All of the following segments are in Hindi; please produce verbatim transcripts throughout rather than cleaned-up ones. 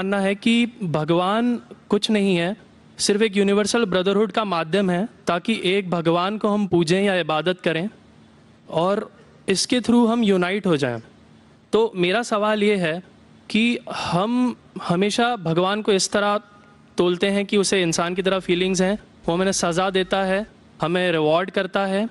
मानना है कि भगवान कुछ नहीं है, सिर्फ एक यूनिवर्सल ब्रदरहुड का माध्यम है ताकि एक भगवान को हम पूजें या इबादत करें और इसके थ्रू हम यूनाइट हो जाएं। तो मेरा सवाल ये है कि हम हमेशा भगवान को इस तरह तोलते हैं कि उसे इंसान की तरह फीलिंग्स हैं, वो हमें सज़ा देता है, हमें रिवॉर्ड करता है,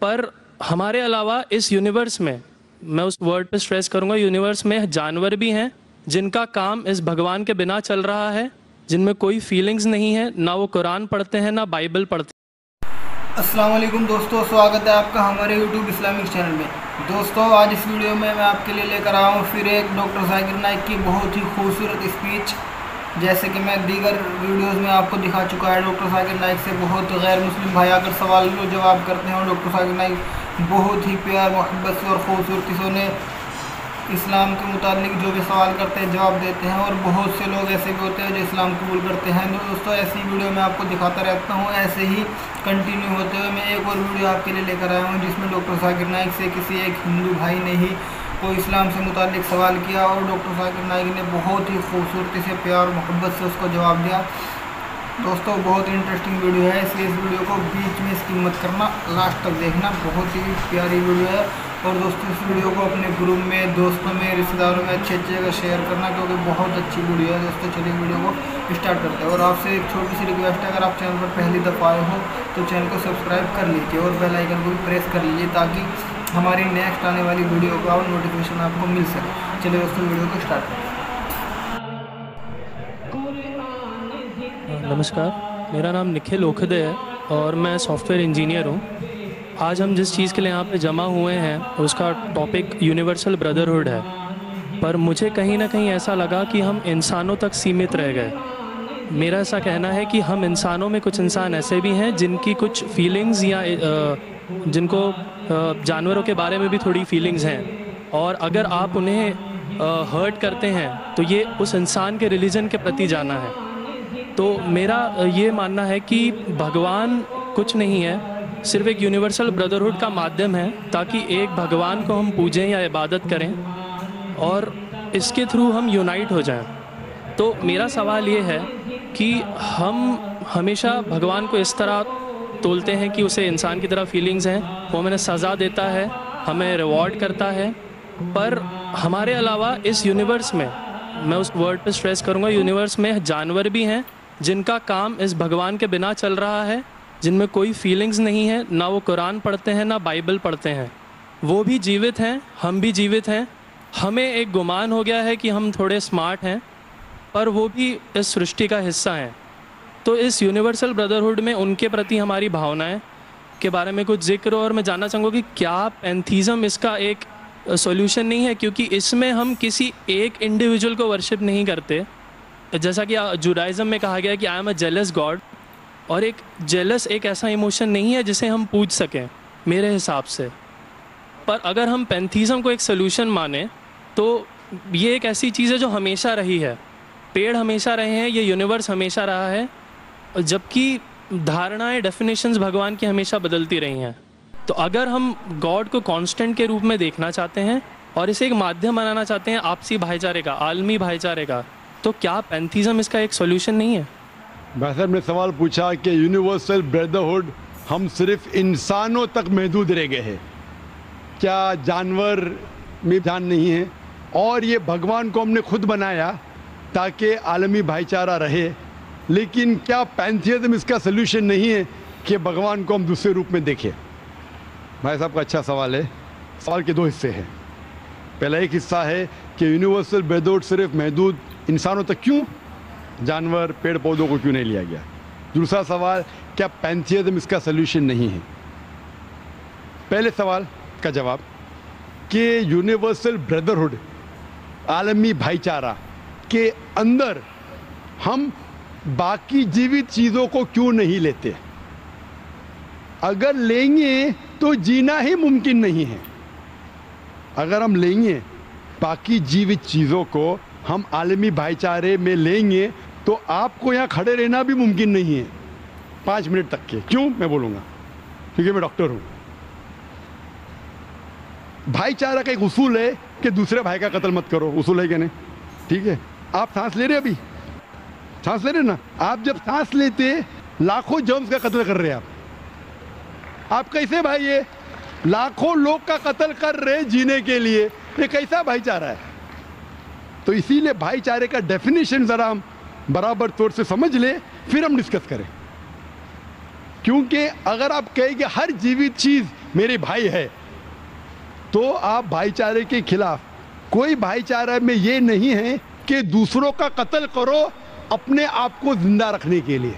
पर हमारे अलावा इस यूनिवर्स में, मैं उस वर्ड पर स्ट्रेस करूँगा, यूनिवर्स में जानवर भी हैं जिनका काम इस भगवान के बिना चल रहा है, जिनमें कोई फीलिंग्स नहीं है, ना वो कुरान पढ़ते हैं ना बाइबल पढ़ते हैं। अस्सलाम वालेकुम दोस्तों, स्वागत है आपका हमारे यूट्यूब इस्लामिक चैनल में। दोस्तों आज इस वीडियो में मैं आपके लिए लेकर आया हूँ फिर एक डॉक्टर जाकिर नाइक की बहुत ही खूबसूरत स्पीच। जैसे कि मैं दीगर वीडियोज़ में आपको दिखा चुका है, डॉक्टर जाकिर नाइक से बहुत गैर मुस्लिम भाई आकर सवाल जवाब करते हैं और डॉक्टर जाकिर नाइक बहुत ही प्यार मोहब्बत से और ख़ूबसूरती से उन्हें इस्लाम के मुताबिक जो भी सवाल करते हैं जवाब देते हैं। और बहुत से लोग ऐसे भी होते हैं जो इस्लाम कबूल करते हैं। दोस्तों ऐसी वीडियो मैं आपको दिखाता रहता हूँ, ऐसे ही कंटिन्यू होते हुए मैं एक और वीडियो आपके लिए लेकर आया हूँ जिसमें डॉक्टर जाकिर नाइक से किसी एक हिंदू भाई ने ही कोई इस्लाम से मुतालिक सवाल किया और डॉक्टर जाकिर नाइक ने बहुत ही खूबसूरती से प्यार और मोहब्बत से उसको जवाब दिया। दोस्तों बहुत इंटरेस्टिंग वीडियो है, इसलिए इस वीडियो को बीच में इसकी मत करना, लास्ट तक देखना, बहुत ही प्यारी वीडियो है। और दोस्तों इस वीडियो को अपने ग्रुप में, दोस्तों में, रिश्तेदारों में अच्छे अच्छे जगह शेयर करना क्योंकि बहुत अच्छी वीडियो है। दोस्तों चलिए वीडियो को स्टार्ट करते हैं। और आपसे एक छोटी सी रिक्वेस्ट है, अगर आप चैनल पर पहली दफ़ा आए हो तो चैनल को सब्सक्राइब कर लीजिए और बेल आइकन को भी प्रेस कर लीजिए ताकि हमारी नेक्स्ट आने वाली वीडियो का नोटिफिकेशन आपको मिल सके। चलिए दोस्तों वीडियो को स्टार्ट करें। नमस्कार, मेरा नाम निखिल ओखदे है और मैं सॉफ्टवेयर इंजीनियर हूँ। आज हम जिस चीज़ के लिए यहाँ पे जमा हुए हैं उसका टॉपिक यूनिवर्सल ब्रदरहुड है, पर मुझे कहीं ना कहीं ऐसा लगा कि हम इंसानों तक सीमित रह गए। मेरा ऐसा कहना है कि हम इंसानों में, कुछ इंसान ऐसे भी हैं जिनकी कुछ फीलिंग्स या जिनको जानवरों के बारे में भी थोड़ी फीलिंग्स हैं, और अगर आप उन्हें हर्ट करते हैं तो ये उस इंसान के रिलीजन के प्रति जाना है। तो मेरा ये मानना है कि भगवान कुछ नहीं है, सिर्फ एक यूनिवर्सल ब्रदरहुड का माध्यम है ताकि एक भगवान को हम पूजें या इबादत करें और इसके थ्रू हम यूनाइट हो जाएं। तो मेरा सवाल ये है कि हम हमेशा भगवान को इस तरह तोलते हैं कि उसे इंसान की तरह फीलिंग्स हैं, वो हमें सज़ा देता है, हमें रिवॉर्ड करता है, पर हमारे अलावा इस यूनिवर्स में, मैं उस वर्ड पर स्ट्रेस करूँगा, यूनिवर्स में जानवर भी हैं जिनका काम इस भगवान के बिना चल रहा है, जिनमें कोई फीलिंग्स नहीं है, ना वो कुरान पढ़ते हैं ना बाइबल पढ़ते हैं। वो भी जीवित हैं, हम भी जीवित हैं। हमें एक गुमान हो गया है कि हम थोड़े स्मार्ट हैं, पर वो भी इस सृष्टि का हिस्सा हैं। तो इस यूनिवर्सल ब्रदरहुड में उनके प्रति हमारी भावनाएं के बारे में कुछ जिक्र, और मैं जानना चाहूँगा कि क्या पैंथीज़म इसका एक सॉल्यूशन नहीं है, क्योंकि इसमें हम किसी एक इंडिविजुअल को वर्शिप नहीं करते। जैसा कि जुडाइज़म में कहा गया कि I am a jealous God, और एक जेलस एक ऐसा इमोशन नहीं है जिसे हम पूज सकें मेरे हिसाब से। पर अगर हम पैंथीज़म को एक सलूशन माने तो ये एक ऐसी चीज़ है जो हमेशा रही है, पेड़ हमेशा रहे हैं, ये यूनिवर्स हमेशा रहा है, जबकि धारणाएं, डेफिनेशंस भगवान की हमेशा बदलती रही हैं। तो अगर हम गॉड को कांस्टेंट के रूप में देखना चाहते हैं और इसे एक माध्यम बनाना चाहते हैं आपसी भाईचारे का, आलमी भाईचारे का, तो क्या पैंथीज़म इसका एक सॉल्यूशन नहीं है? वैसे हमने सवाल पूछा कि यूनिवर्सल ब्रदरहुड हम सिर्फ इंसानों तक महदूद रह गए हैं, क्या जानवर में जान नहीं है? और ये भगवान को हमने खुद बनाया ताकि आलमी भाईचारा रहे, लेकिन क्या पैंथिज्म इसका सलूशन नहीं है कि भगवान को हम दूसरे रूप में देखें? भाई साहब का अच्छा सवाल है। सवाल के दो हिस्से हैं। पहला एक हिस्सा है कि यूनिवर्सल ब्रदरहुड सिर्फ महदूद इंसानों तक क्यों, जानवर पेड़ पौधों को क्यों नहीं लिया गया? दूसरा सवाल, क्या पैंथिज्म इसका सलूशन नहीं है? पहले सवाल का जवाब कि यूनिवर्सल ब्रदरहुड, आलमी भाईचारा के अंदर हम बाकी जीवित चीज़ों को क्यों नहीं लेते? अगर लेंगे तो जीना ही मुमकिन नहीं है। अगर हम लेंगे बाकी जीवित चीज़ों को, हम आलमी भाईचारे में लेंगे तो आपको यहाँ खड़े रहना भी मुमकिन नहीं है पाँच मिनट तक के। क्यों मैं बोलूँगा? क्योंकि मैं डॉक्टर हूँ। भाईचारा का एक उसूल है कि दूसरे भाई का कत्ल मत करो, उसूल है कि नहीं? ठीक है, आप सांस ले रहे अभी, सांस ले रहे ना आप, जब सांस लेते लाखों जर्म्स का कत्ल कर रहे हैं आप। आप कैसे भाई, ये लाखों लोग का कत्ल कर रहे जीने के लिए, ये कैसा भाईचारा है? तो इसीलिए भाईचारे का डेफिनेशन जरा हम बराबर तौर से समझ ले, फिर हम डिस्कस करें। क्योंकि अगर आप कहेंगे हर जीवित चीज मेरे भाई है, तो आप भाईचारे के खिलाफ। कोई भाईचारा में ये नहीं है कि दूसरों का कत्ल करो अपने आप को जिंदा रखने के लिए।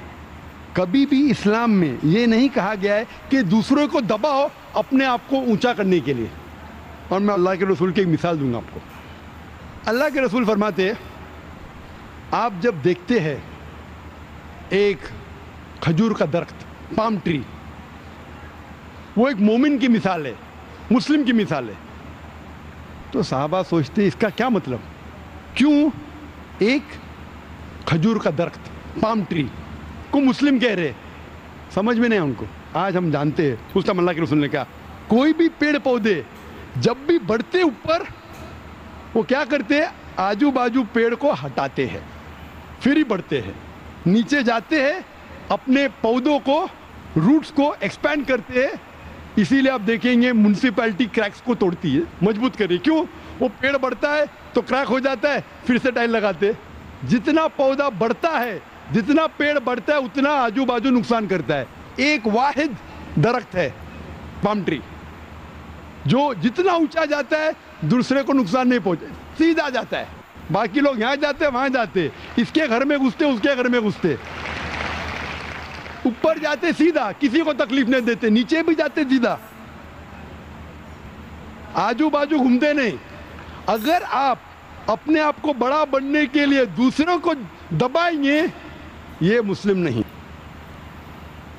कभी भी इस्लाम में ये नहीं कहा गया है कि दूसरों को दबाओ अपने आप को ऊंचा करने के लिए। और मैं अल्लाह के रसूल की एक मिसाल दूंगा आपको। अल्लाह के रसूल फरमाते हैं, आप जब देखते हैं एक खजूर का दरख्त, पाम ट्री, वो एक मोमिन की मिसाल है, मुस्लिम की मिसाल है। तो साहबा सोचते इसका क्या मतलब, क्यों एक खजूर का दरख्त पाम ट्री को मुस्लिम कह रहे? समझ में नहीं आया उनको। आज हम जानते हैं, उस टाइम अल्लाह के रसूल ने कहा कोई भी पेड़ पौधे जब भी बढ़ते ऊपर, वो क्या करते हैं, आजू बाजू पेड़ को हटाते हैं, फिर ही बढ़ते हैं। नीचे जाते हैं, अपने पौधों को, रूट्स को एक्सपैंड करते हैं। इसीलिए आप देखेंगे म्यूनसिपैलिटी क्रैक्स को तोड़ती है, मजबूत कर रही। क्यों? वो पेड़ बढ़ता है तो क्रैक हो जाता है, फिर से टाइल लगाते। जितना पौधा बढ़ता है, जितना पेड़ बढ़ता है, उतना आजू बाजू नुकसान करता है। एक वाहिद दरख्त है पाम ट्री, जो जितना ऊंचा जाता है दूसरे को नुकसान नहीं पहुंचा, सीधा जाता है। बाकी लोग यहाँ जाते वहाँ जाते, इसके घर में घुसते उसके घर में घुसते, ऊपर जाते सीधा, किसी को तकलीफ नहीं देते, नीचे भी जाते सीधा, आजू बाजू घूमते नहीं। अगर आप अपने आप को बड़ा बनने के लिए दूसरों को दबाएंगे, ये मुस्लिम नहीं।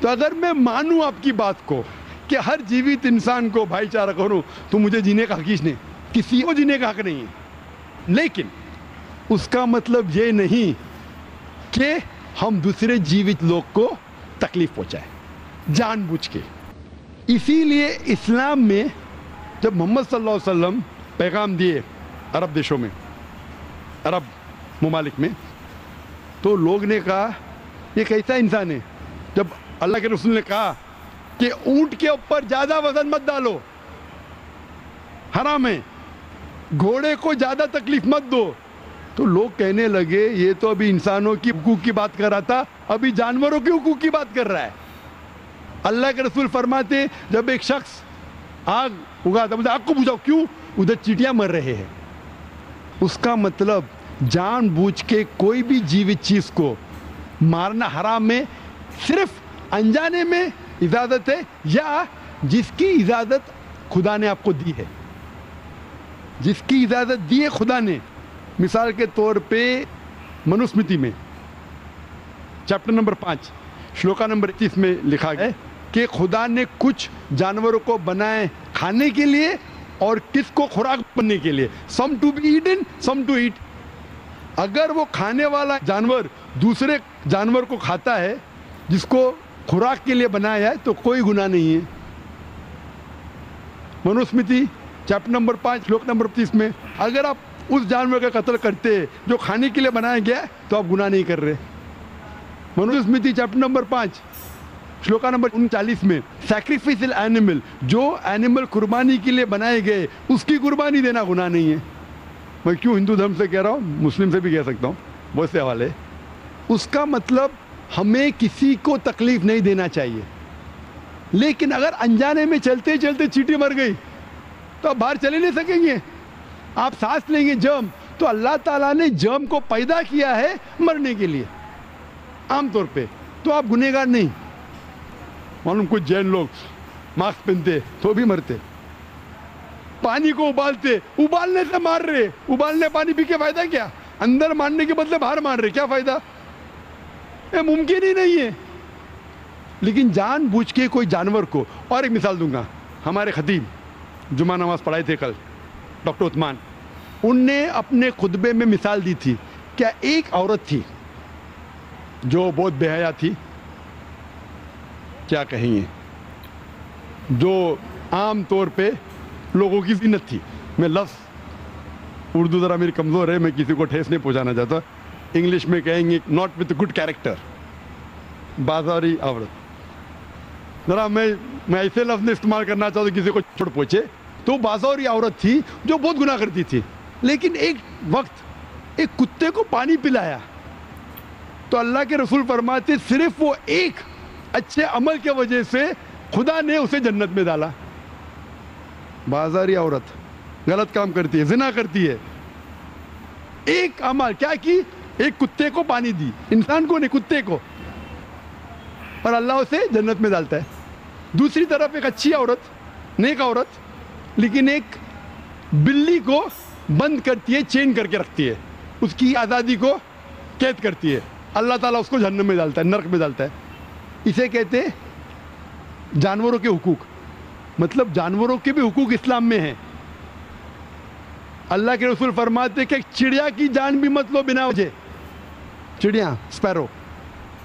तो अगर मैं मानूं आपकी बात को कि हर जीवित इंसान को भाईचारा करूं, तो मुझे जीने का हक नहीं, किसी को जीने का हक नहीं है। लेकिन उसका मतलब ये नहीं कि हम दूसरे जीवित लोग को तकलीफ पहुंचाएं जानबूझ के। इसीलिए इस्लाम में जब मोहम्मद सल्लल्लाहु अलैहि वसल्लम पैगाम दिए अरब देशों में, अरब ममालिक में, तो लोग ने कहा ये कैसा इंसान है। जब अल्लाह के रसूल ने कहा कि ऊँट के ऊपर ज़्यादा वज़न मत डालो, हराम है, घोड़े को ज़्यादा तकलीफ मत दो, तो लोग कहने लगे ये तो अभी इंसानों की हुकूक की बात कर रहा था, अभी जानवरों के हुकूक की बात कर रहा है। अल्लाह के रसूल फरमाते जब एक शख्स आग उगाता, मुझे आग को बुझाओ, क्यों? उधर चींटियां मर रहे हैं। उसका मतलब जानबूझ के कोई भी जीवित चीज़ को मारना हराम है, सिर्फ अनजाने में इजाज़त है, या जिसकी इजाज़त खुदा ने आपको दी है, जिसकी इजाज़त दी है खुदा ने। मिसाल के तौर पे मनुस्मृति में चैप्टर नंबर पाँच श्लोका नंबर इक्कीस में लिखा है कि खुदा ने कुछ जानवरों को बनाए खाने के लिए और किसको खुराक बनने के लिए, some to be eaten some to eat. अगर वो खाने वाला जानवर दूसरे जानवर को खाता है जिसको खुराक के लिए बनाया है, तो कोई गुनाह नहीं है। मनुस्मृति चैप्टर नंबर पाँच श्लोक नंबर तीस में, अगर आप उस जानवर का कत्ल करते जो खाने के लिए बनाया गया, तो आप गुनाह नहीं कर रहे। मनुस्मृति चैप्टर नंबर पाँच श्लोका नंबर उनचालीस में, सैक्रिफिशियल एनिमल, जो एनिमल कुर्बानी के लिए बनाए गए, उसकी कुर्बानी देना गुनाह नहीं है। मैं क्यों हिंदू धर्म से कह रहा हूँ, मुस्लिम से भी कह सकता हूँ, बहुत से हवाले। उसका मतलब हमें किसी को तकलीफ नहीं देना चाहिए। लेकिन अगर अनजाने में चलते चलते चींटी मर गई, तो आप बाहर चले नहीं सकेंगे। आप सांस लेंगे जर्म, तो अल्लाह ताला ने जर्म को पैदा किया है मरने के लिए आमतौर पे, तो आप गुनहगार नहीं। मालूम कुछ जैन लोग मास्क पहनते तो भी मरते, पानी को उबालते, उबालने से मार रहे, उबालने पानी पी के फायदा क्या? अंदर मारने के बदले बाहर मार रहे, क्या फायदा? ये मुमकिन ही नहीं है। लेकिन जानबूझ के कोई जानवर को, और एक मिसाल दूंगा, हमारे खतीब जुमा नमाज पढ़ाए थे कल डॉक्टर उस्मान, उनने अपने खुतबे में मिसाल दी थी। क्या एक औरत थी जो बहुत बेहया थी, क्या कहेंगे, जो आम तौर पे लोगों की जीनत थी, मैं लफ्ज़ उर्दू ज़रा मेरी कमज़ोर है, मैं किसी को ठेस नहीं पहुँचाना चाहता। इंग्लिश में कहेंगे नॉट विथ गुड कैरेक्टर, बाजारी औरत। ज़रा मैं मैं ऐसे लफ्ज़ इस्तेमाल करना चाहता हूँ किसी को छोड़ पहुँचे। तो बाजारी औरत थी जो बहुत गुनाह करती थी, लेकिन एक वक्त एक कुत्ते को पानी पिलाया। तो अल्लाह के रसूल फरमाते सिर्फ वो एक अच्छे अमल के वजह से खुदा ने उसे जन्नत में डाला। बाजारी औरत गलत काम करती है, जिना करती है, एक अमल क्या कि एक कुत्ते को पानी दी, इंसान को नहीं कुत्ते को, और अल्लाह उसे जन्नत में डालता है। दूसरी तरफ एक अच्छी औरत, नेक औरत, लेकिन एक बिल्ली को बंद करती है, चेन करके रखती है, उसकी आज़ादी को कैद करती है, अल्लाह ताला उसको जहन्नम में डालता है, नरक में डालता है। इसे कहते हैं जानवरों के हुकूक। मतलब जानवरों के भी हुकूक इस्लाम में हैं। अल्लाह के रसूल फरमाते कि चिड़िया की जान भी मत लो बिना वजह। चिड़िया, स्पैरो।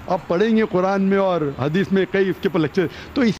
अब पढ़ेंगे कुरान में और हदीस में कई इसके पर लेक्चर। तो इस